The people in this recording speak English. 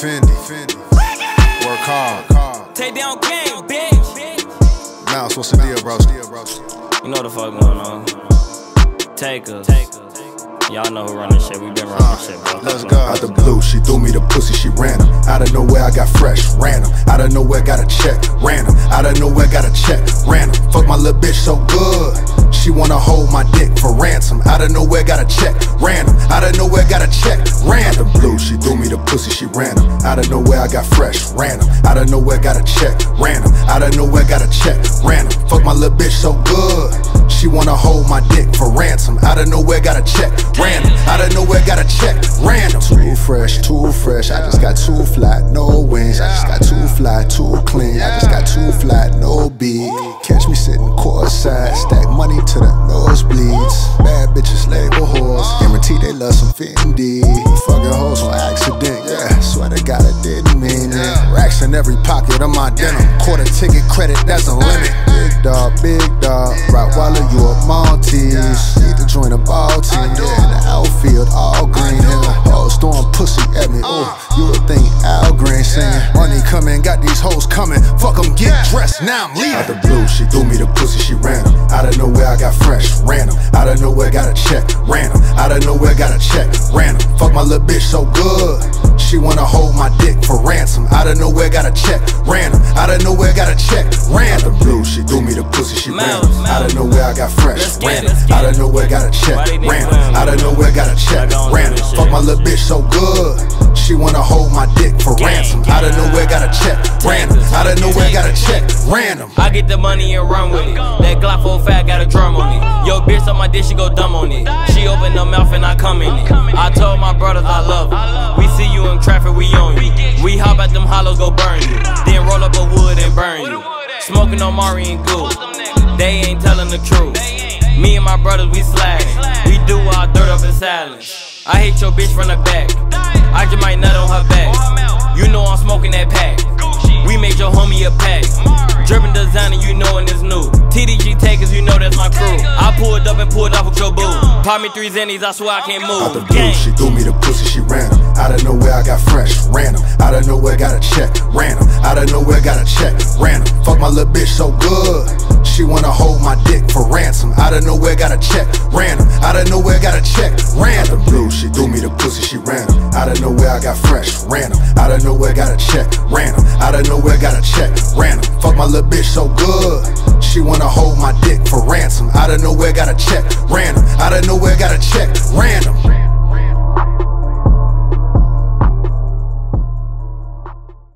Fendi. Work hard. Take down game, bitch. Mouse, what's the deal, bro? You know the fuck going on. Take us. Y'all know who run this shit. We been running this shit, bro. Let's go. Out the blue, she threw me the pussy, she ran him. Out of nowhere, I got fresh, random. Out of nowhere, got a check, random. Out of nowhere, got a check, random. Fuck my little bitch so good. She wanna hold my dick for ransom. Out of nowhere, got a check, random. Out of nowhere, got a check, random. Out the blue, she threw me the pussy, she ran him. Out of nowhere, I got fresh, random. Out of nowhere, got a check, random. Out of nowhere, got a check, random. Fuck my little bitch so good. She wanna hold my dick for ransom. Out of nowhere, got a check, random. Out of nowhere, got a check, random. Too fresh, I just got too fly, no wings. I just got too fly, too clean. I just got too fly, no beat. Catch me sitting courtside, stack money to the nosebleeds. Bad bitches label whores, guarantee they love some Fendi. Fucking hoes on accident, yeah. Swear to God, I didn't mean it. Racks in every pocket of my denim. Quarter ticket credit, that's a limit. Big dog, big dog. Rottweiler, you a Maltese. Need to join a ball team. In the outfield, all green. Hoes throwing pussy at me. Ooh, you would think Al Green singing. Money coming, got these hoes coming. Fuck them, get dressed, now I'm leaving. Out the blue, she threw me the pussy, she ran him. Out of nowhere, I got fresh, random. Out of nowhere, got a check, random. Out of nowhere, got a check, random. Fuck my little bitch so good. She wanna hold my dick for ransom. Out of nowhere, got a check, random. Out of nowhere, got a check, random. Out the blue, she threw me the pussy, she ran him. Out of nowhere, I got fresh, random. Out of nowhere, got a check, random. Out of nowhere, got a check, random. Fuck my little bitch so good. She wanna hold my dick for ransom. Out of nowhere, got a check, random. Out of nowhere, got a check, random. I get the money and run with it. That Glock 45 got a drum on it. Yo, bitch on my dick, she go dumb on it. She open her mouth and I come in it. I told my brothers I love her. We see you in traffic, we on you. We hop at them hollows, go burn you. Then roll up a wood and burn you. Smoking on Mari and Goo. They ain't telling the truth. Me and my brothers, we slagging. We do our dirt up in silence. I hate your bitch from the back. I just might nut on her back. You know I'm smoking that pack. We made your homie a pack. Drippin' designer, you know and it's new. TDG takers, you know that's my crew. I pulled up and pulled off with your boo. Pop me 3 zennies, I swear I can't move. Out the blue, she threw me the pussy, she ran him. Out of nowhere, I got fresh, random. Out of nowhere, got a check, random. Out of nowhere, got a check, random. Fuck my little bitch so good. She wanna hold my dick for ransom. Out of nowhere, got a check, random. Out of nowhere, got a check, random. Out the blue, she threw me the pussy, she ran him. Out of nowhere, I got fresh, random. Out of nowhere, got a check, random. Out of nowhere, got a check, random. Fuck my little bitch so good. She wanna hold my dick for ransom. Out of nowhere, got a check, random. Out of nowhere, got a check, random.